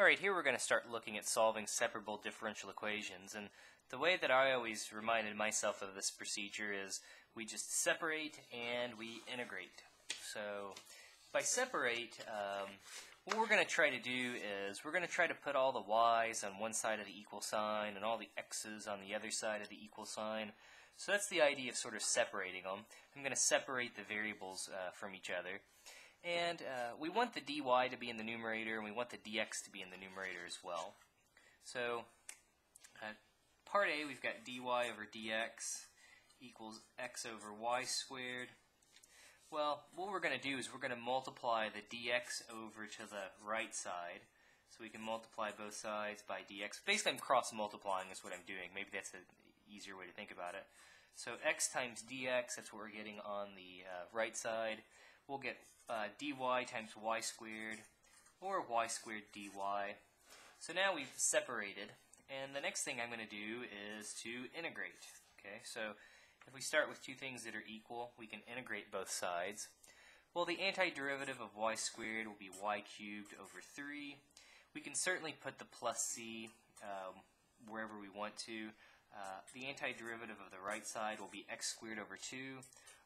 Alright, here we're going to start looking at solving separable differential equations, and the way that I always reminded myself of this procedure is we just separate and we integrate. So by separate, what we're going to try to do is we're going to try to put all the y's on one side of the equal sign and all the x's on the other side of the equal sign. So that's the idea of sort of separating them. I'm going to separate the variables from each other. And we want the dy to be in the numerator, and we want the dx to be in the numerator as well. So part A, we've got dy over dx equals x over y squared. Well, what we're going to do is we're going to multiply the dx over to the right side. So we can multiply both sides by dx. Basically, I'm cross-multiplying is what I'm doing. Maybe that's an easier way to think about it. So x times dx, that's what we're getting on the right side. We'll get dy times y squared, or y squared dy. So now we've separated, and the next thing I'm going to do is to integrate. Okay, so if we start with two things that are equal, we can integrate both sides. Well, the antiderivative of y squared will be y cubed over 3. We can certainly put the plus c wherever we want to. The antiderivative of the right side will be x squared over 2.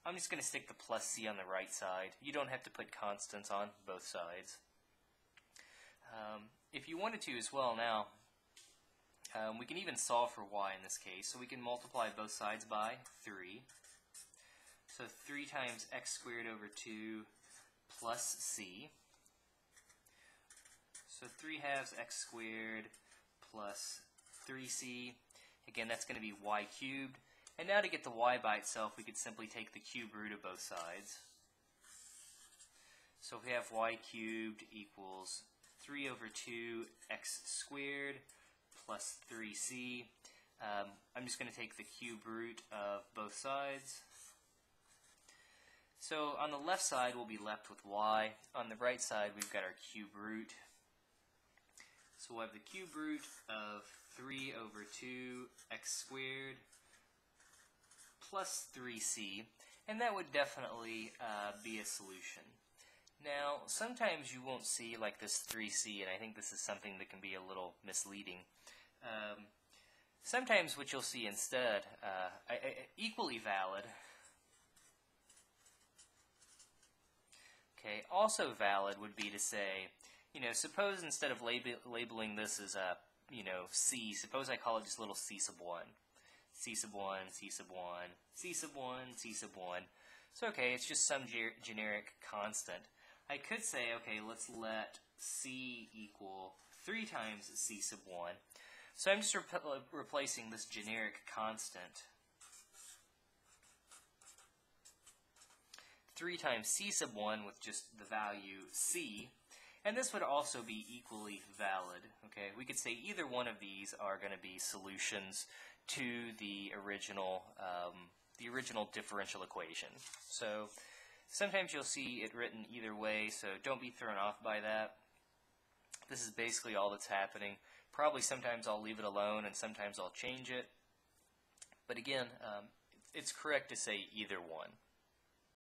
I'm just going to stick the plus c on the right side. You don't have to put constants on both sides. If you wanted to as well now, we can even solve for y in this case. So we can multiply both sides by 3. So 3 times x squared over 2 plus c. So 3 halves x squared plus 3c. Again, that's going to be y cubed. And now to get the y by itself, we could simply take the cube root of both sides. So if we have y cubed equals 3 over 2 x squared plus 3c. I'm just going to take the cube root of both sides. So on the left side, we'll be left with y. On the right side, we've got our cube root. So we'll have the cube root of 3 over 2 x squared plus 3c, and that would definitely be a solution. Now, sometimes you won't see like this 3c, and I think this is something that can be a little misleading. Sometimes what you'll see instead, equally valid, okay, also valid would be to say, you know, suppose instead of labeling this as a, you know, c, suppose I call it just little c sub 1. C sub 1, C sub 1, C sub 1, C sub 1. So, okay, it's just some generic constant. I could say, okay, let's let C equal 3 times C sub 1. So I'm just replacing this generic constant 3 times C sub 1 with just the value C. And this would also be equally valid. Okay, we could say either one of these are going to be solutions to the original differential equation. So sometimes you'll see it written either way, so don't be thrown off by that. This is basically all that's happening. Probably sometimes I'll leave it alone and sometimes I'll change it. But again, it's correct to say either one.